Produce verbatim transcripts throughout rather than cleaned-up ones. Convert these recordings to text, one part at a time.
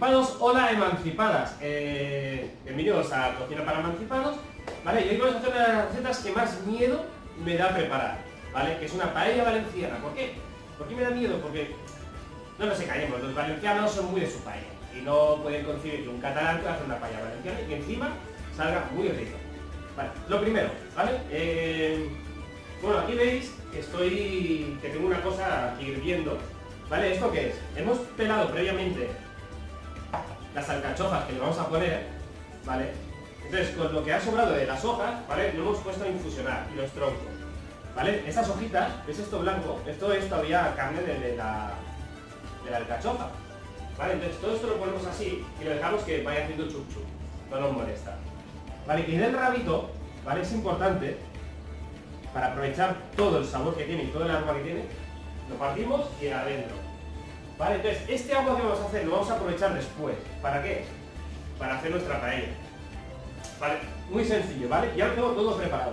emancipados, hola emancipadas, eh, bienvenidos a Cocina para Emancipados, ¿vale? Y hoy vamos a hacer una de las recetas que más miedo me da preparar, ¿vale? Que es una paella valenciana. ¿Por qué? ¿Por qué me da miedo? Porque, no nos engañemos, los valencianos son muy de su paella y no pueden concebir que un catalán haga una paella valenciana y que encima salga muy rico. Vale, lo primero, ¿vale? Eh, bueno, aquí veis que estoy, que tengo una cosa aquí hirviendo. ¿Vale? ¿Esto qué es? Hemos pelado previamente las alcachofas que le vamos a poner, ¿vale? Entonces, con lo que ha sobrado de las hojas, ¿vale? Lo hemos puesto a infusionar, y los troncos, ¿vale? Esas hojitas, ¿ves esto blanco? Esto es todavía carne de la, de la alcachofa, ¿vale? Entonces, todo esto lo ponemos así y lo dejamos que vaya haciendo chup chup, no nos molesta. ¿Vale? Y del rabito, ¿vale? Es importante, para aprovechar todo el sabor que tiene y todo el aroma que tiene, lo partimos y adentro. Vale, entonces este agua que vamos a hacer lo vamos a aprovechar después. ¿Para qué? Para hacer nuestra paella. Vale, muy sencillo, ¿vale? Ya lo tengo todo preparado.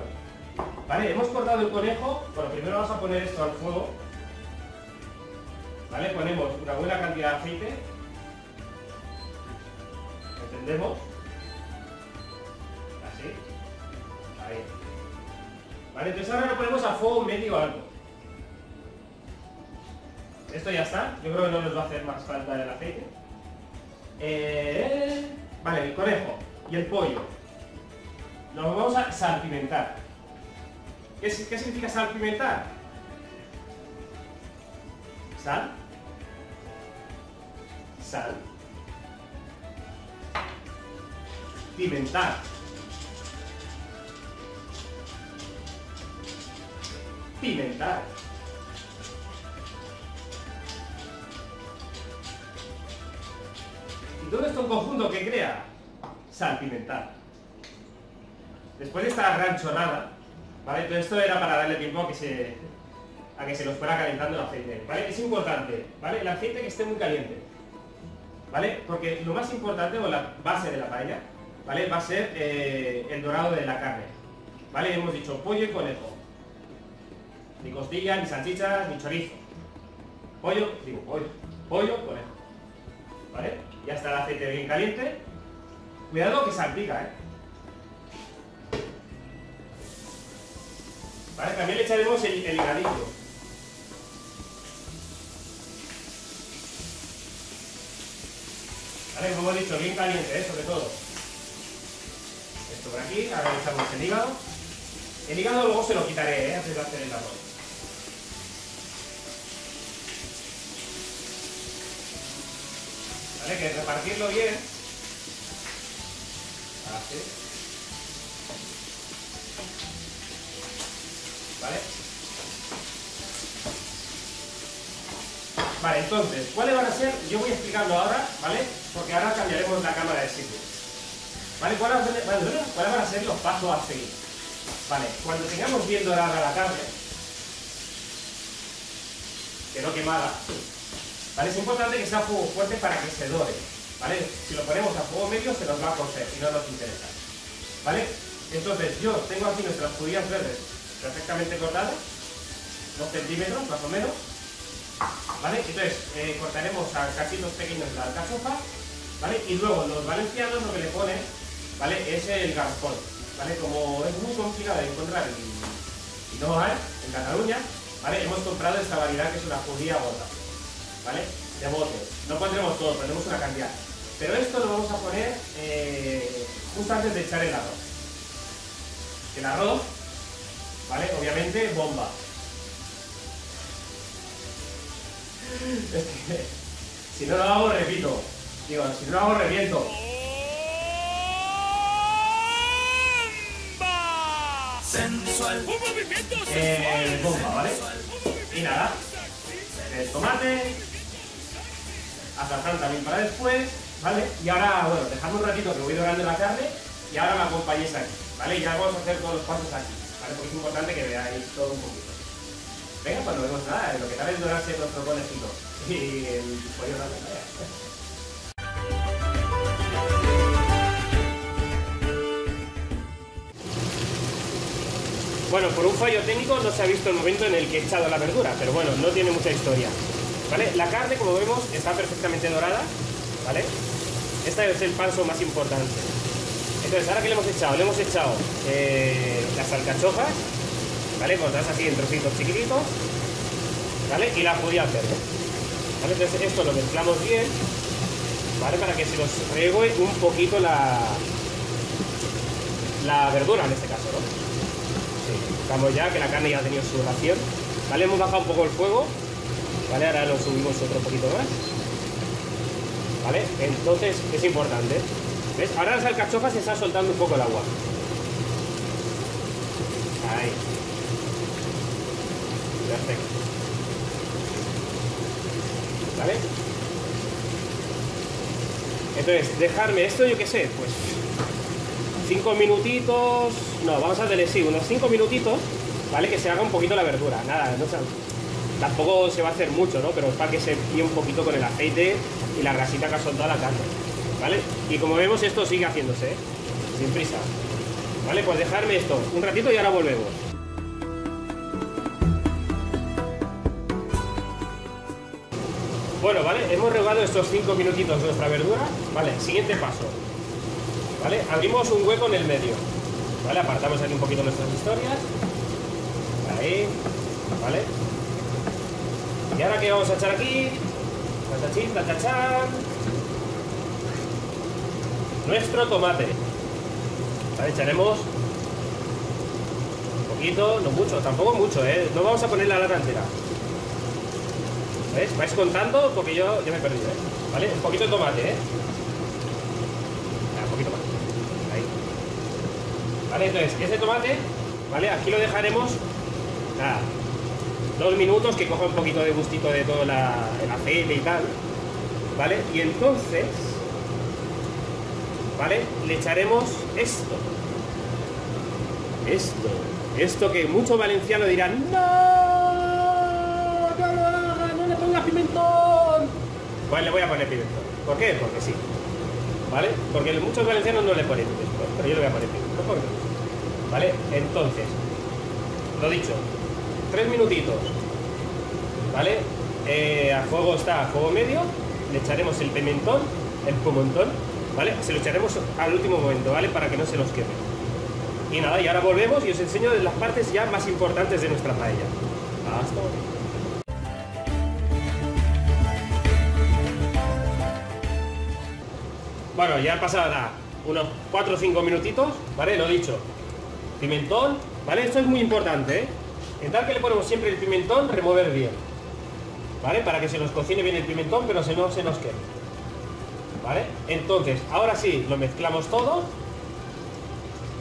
Vale, hemos cortado el conejo. Bueno, primero vamos a poner esto al fuego. Vale, ponemos una buena cantidad de aceite. Encendemos. Así. Ahí. Vale, entonces ahora lo ponemos a fuego medio alto. Esto ya está, yo creo que no nos va a hacer más falta el aceite. Eh, vale, el conejo y el pollo. Nos vamos a salpimentar. ¿Qué, qué significa salpimentar? Sal. Sal. Pimentar. Pimentar. Todo esto en conjunto que crea salpimentar. Después de esta gran chorrada, ¿vale? Todo esto era para darle tiempo a que se, a que se nos fuera calentando el aceite, ¿vale? Es importante, ¿vale? El aceite que esté muy caliente, ¿vale? Porque lo más importante, o la base de la paella, ¿vale? Va a ser eh, el dorado de la carne, ¿vale? Hemos dicho pollo y conejo. Ni costilla, ni salchichas, ni chorizo. Pollo, digo pollo, pollo, conejo. ¿Vale? Ya está el aceite bien caliente. Cuidado que salpica, ¿eh? Vale, también le echaremos el, el higadito. Vale, como he dicho, bien caliente, ¿eh? Sobre todo. Esto por aquí, ahora le echamos el hígado. El hígado luego se lo quitaré, ¿eh? Antes de hacer el arroz. Hay que repartirlo bien. Así. Vale. Vale, entonces, ¿cuáles van a ser? Yo voy explicando ahora, ¿vale? Porque ahora cambiaremos la cámara de sitio. ¿Vale? ¿Cuáles van a ser los pasos a seguir? Vale, cuando tengamos bien dorada la carne, que no quemada, ¿vale? Es importante que sea fuego fuerte para que se dore, ¿vale? Si lo ponemos a fuego medio se nos va a cocer y no nos interesa, ¿vale? Entonces yo tengo aquí nuestras judías verdes perfectamente cortadas, dos centímetros más o menos, ¿vale? Entonces eh, cortaremos a cachitos pequeños la alcachofa, ¿vale? Y luego los valencianos lo que le ponen, ¿vale? Es el garfón, ¿vale? Como es muy complicado de encontrar y, y no hay en Cataluña, ¿vale? Hemos comprado esta variedad que es una judía gorda. ¿Vale? De botes. No pondremos todo, pondremos una cantidad. Pero esto lo vamos a poner eh, justo antes de echar el arroz. El arroz, ¿vale? Obviamente, bomba. Es que, si no lo hago, repito. Digo, si no lo hago, reviento. ¡Bomba! Sensual. Un movimiento sensual. Eh, bomba, ¿vale? Y nada. El tomate. Azafrán también para después, ¿vale? Y ahora, bueno, dejamos un ratito que voy dorando la carne y ahora me acompañéis aquí, ¿vale? Y ya vamos a hacer todos los pasos aquí, ¿vale? Porque es importante que veáis todo un poquito. Venga, pues no vemos nada, ¿eh? Lo que tal es dorarse nuestro conejito y el pollo también, ¿vale? Bueno, por un fallo técnico no se ha visto el momento en el que he echado la verdura, pero bueno, no tiene mucha historia. ¿Vale? La carne, como vemos, está perfectamente dorada, ¿vale? Este es el paso más importante. Entonces, ahora que le hemos echado, le hemos echado eh, las alcachofas, ¿vale? Cortadas así en trocitos chiquititos, ¿vale? Y la judía verde, ¿vale? Entonces esto lo mezclamos bien, ¿vale? Para que se nos regue un poquito la, la verdura en este caso, ¿no? Sí, estamos ya, que la carne ya ha tenido su ración, ¿vale? Hemos bajado un poco el fuego, ¿vale? Ahora lo subimos otro poquito más, ¿vale? Entonces es importante, ¿ves? Ahora las alcachofas se están soltando un poco el agua. Ahí. Perfecto. ¿Vale? Entonces, dejarme esto, yo qué sé, pues cinco minutitos. No, vamos a darle, sí, unos cinco minutitos, ¿vale? Que se haga un poquito la verdura. Nada, no se, tampoco se va a hacer mucho, ¿no? Pero es para que se fríe un poquito con el aceite y la grasita que ha soltado la carne, ¿vale? Y como vemos, esto sigue haciéndose, ¿eh? Sin prisa. Vale, pues dejarme esto un ratito y ahora volvemos. Bueno, vale, hemos regado estos cinco minutitos nuestra verdura. Vale, siguiente paso. Vale, abrimos un hueco en el medio. Vale, apartamos aquí un poquito nuestras historias. Ahí, vale. Y ahora que vamos a echar aquí, tatachín, tatachán, nuestro tomate. Vale, echaremos un poquito, no mucho, tampoco mucho, ¿eh? No vamos a poner la lata entera. ¿Ves? Vais contando porque yo ya me he perdido, ¿eh? ¿Vale? Un poquito de tomate, ¿eh? Ah, un poquito más. Ahí. Vale, entonces, este tomate, ¿vale? Aquí lo dejaremos, nada, dos minutos que coja un poquito de gustito de todo la, el aceite y tal, ¿vale? Y entonces, ¿vale? Le echaremos esto. Esto. Esto que muchos valencianos dirán, ¡no! ¡No lo hagas! ¡No le pongas pimentón! Pues le voy a poner pimentón. ¿Por qué? Porque sí. ¿Vale? Porque muchos valencianos no le ponen pimentón. Pero yo le voy a poner pimentón. ¿Por qué? ¿Vale? Entonces, lo dicho. Tres minutitos. ¿Vale? Eh, a fuego está, a fuego medio. Le echaremos el pimentón. El pimentón. ¿Vale? Se lo echaremos al último momento, ¿vale? Para que no se nos queme. Y nada, y ahora volvemos y os enseño las partes ya más importantes de nuestra paella. Hasta luego. Bueno, ya han pasado nada, unos cuatro o cinco minutitos, ¿vale? Lo dicho. Pimentón, ¿vale? Esto es muy importante, ¿eh? En tal que le ponemos siempre el pimentón, remover bien, ¿vale? Para que se nos cocine bien el pimentón, pero se no se nos queme. ¿Vale? Entonces, ahora sí, lo mezclamos todo.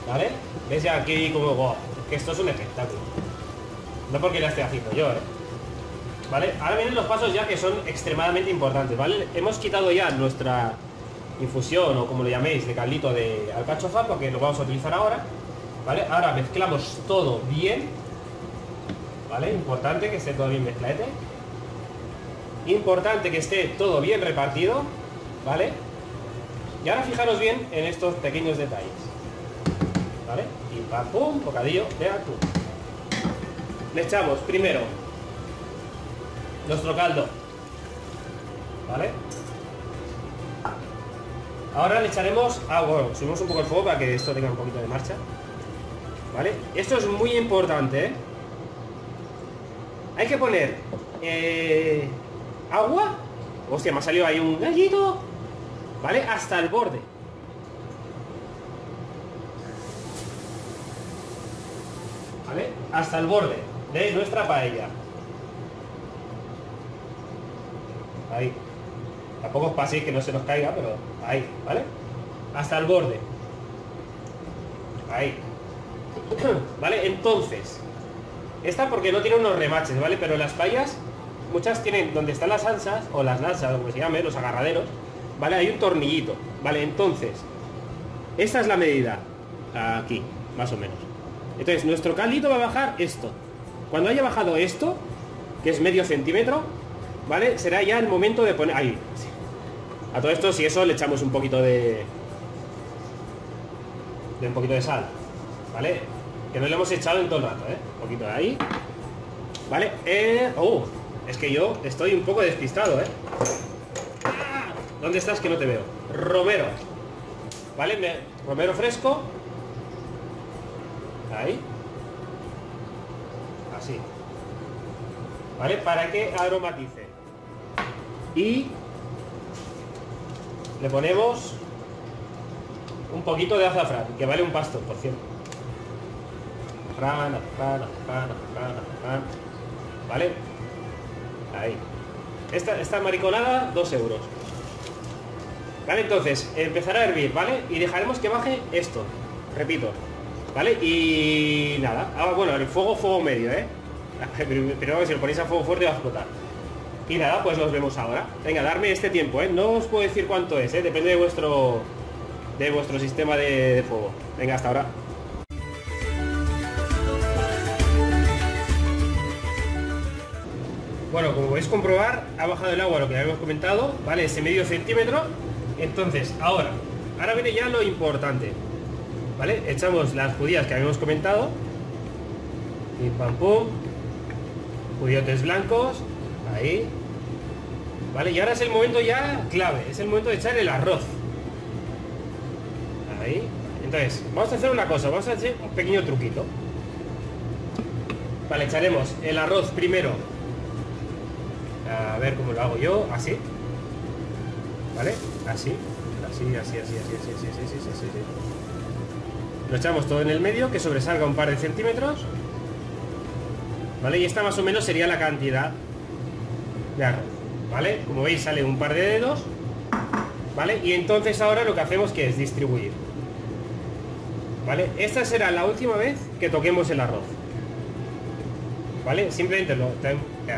¿Vale? ¿Veis ya aquí como, wow, que esto es un espectáculo? No porque lo esté haciendo yo, ¿eh? ¿Vale? Ahora vienen los pasos ya que son extremadamente importantes, ¿vale? Hemos quitado ya nuestra infusión, o como lo llaméis, de caldito de alcachofa, porque lo vamos a utilizar ahora, ¿vale? Ahora mezclamos todo bien, ¿vale? Importante que esté todo bien mezclado. Importante que esté todo bien repartido. ¿Vale? Y ahora fijaros bien en estos pequeños detalles. ¿Vale? Y pam pum, bocadillo de atún. Le echamos primero nuestro caldo. ¿Vale? Ahora le echaremos agua. Ah, bueno, subimos un poco el fuego para que esto tenga un poquito de marcha. ¿Vale? Esto es muy importante, ¿eh? Hay que poner eh, agua. Hostia, me ha salido ahí un gallito. ¿Vale? Hasta el borde. ¿Vale? Hasta el borde de nuestra paella. Ahí. Tampoco os paséis que no se nos caiga, pero ahí, ¿vale? Hasta el borde. Ahí. ¿Vale? Entonces, esta porque no tiene unos remaches, ¿vale? Pero las paellas, muchas tienen donde están las salsas, o las lanzas, o como se llame, los agarraderos, ¿vale? Hay un tornillito, ¿vale? Entonces, esta es la medida, aquí, más o menos. Entonces, nuestro caldito va a bajar esto. Cuando haya bajado esto, que es medio centímetro, ¿vale? Será ya el momento de poner... Ahí, sí. A todo esto, si eso, le echamos un poquito de... de un poquito de sal, ¿vale? Que no le hemos echado en todo el rato, ¿eh? Un poquito de ahí, ¿vale? Eh... ¡Oh! Es que yo estoy un poco despistado, ¿eh? ¿Dónde estás que no te veo? romero, ¿vale? Me, romero fresco. Ahí. Así. ¿Vale? Para que aromatice. Y le ponemos un poquito de azafrán, que vale un pastón, por cierto. Azafrán, azafrán, azafrán, azafrán, azafrán. ¿Vale? Ahí. Esta, esta mariconada, dos euros. Vale, entonces, empezará a hervir, ¿vale? Y dejaremos que baje esto, repito, ¿vale? Y nada, ah, bueno, el fuego, fuego medio, ¿eh? Pero si lo ponéis a fuego fuerte va a explotar. Y nada, pues nos vemos ahora. Venga, darme este tiempo, ¿eh? No os puedo decir cuánto es, ¿eh? Depende de vuestro, de vuestro sistema de, de fuego. Venga, hasta ahora. Bueno, como podéis comprobar, ha bajado el agua, lo que habíamos comentado, ¿vale? Ese medio centímetro. Entonces, ahora, ahora viene ya lo importante, ¿vale? Echamos las judías que habíamos comentado. Pim, pam, pum. Judiotes blancos. Ahí. Vale, y ahora es el momento ya clave. Es el momento de echar el arroz. Ahí. Entonces, vamos a hacer una cosa. Vamos a hacer un pequeño truquito. Vale, echaremos el arroz primero. A ver cómo lo hago yo. Así. ¿Vale? Así, así, así, así, así, así, así, así, así, así. Lo echamos todo en el medio, que sobresalga un par de centímetros. ¿Vale? Y esta más o menos sería la cantidad de arroz. ¿Vale? Como veis sale un par de dedos. ¿Vale? Y entonces ahora lo que hacemos que es distribuir. ¿Vale? Esta será la última vez que toquemos el arroz. ¿Vale? Simplemente lo,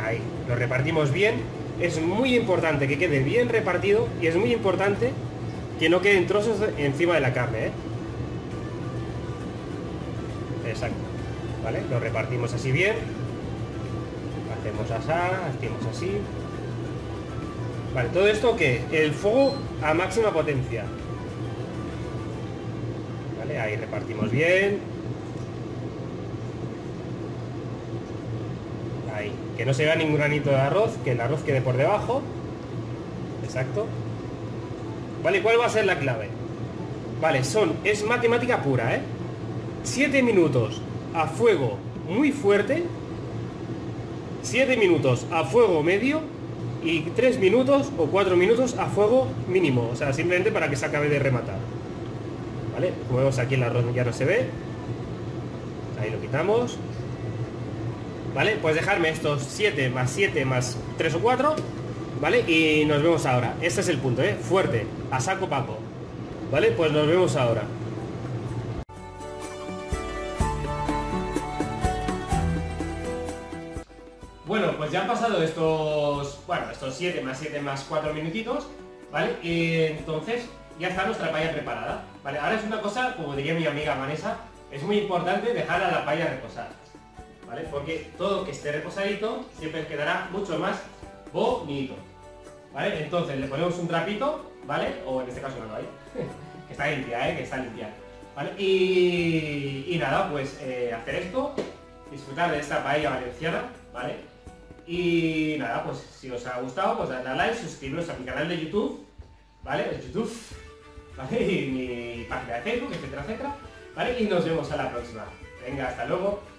ahí, lo repartimos bien. Es muy importante que quede bien repartido y es muy importante que no queden trozos encima de la carne, ¿eh? Exacto. ¿Vale? Lo repartimos así bien. Hacemos asá, hacemos así. Vale, todo esto que el fuego a máxima potencia. Vale, ahí repartimos bien. Ahí, que no se vea ningún granito de arroz, que el arroz quede por debajo. Exacto. Vale, ¿cuál va a ser la clave? Vale, son, es matemática pura, ¿eh? siete minutos a fuego muy fuerte, siete minutos a fuego medio y tres minutos o cuatro minutos a fuego mínimo. O sea, simplemente para que se acabe de rematar. Vale, como vemos aquí el arroz ya no se ve. Ahí lo quitamos. ¿Vale? Pues dejarme estos siete más siete más tres o cuatro, ¿vale? Y nos vemos ahora. Este es el punto, ¿eh? Fuerte, a saco papo. ¿Vale? Pues nos vemos ahora. Bueno, pues ya han pasado estos... Bueno, estos siete más siete más cuatro minutitos, ¿vale? Y entonces ya está nuestra paella preparada, ¿vale? Ahora es una cosa, como diría mi amiga Vanessa, es muy importante dejar a la paella reposar. ¿Vale? Porque todo que esté reposadito siempre quedará mucho más bonito. ¿Vale? Entonces le ponemos un trapito, ¿vale? O en este caso no, ¿vale? Que está limpia, ¿eh? Que está limpia. ¿Vale? Y, y nada, pues eh, hacer esto, disfrutar de esta paella valenciana, ¿vale? Y nada, pues si os ha gustado, pues dadle a like, suscribiros a mi canal de YouTube, ¿vale? El YouTube, ¿vale? Y mi página de Facebook, etcétera, etcétera. ¿Vale? Y nos vemos a la próxima. Venga, hasta luego.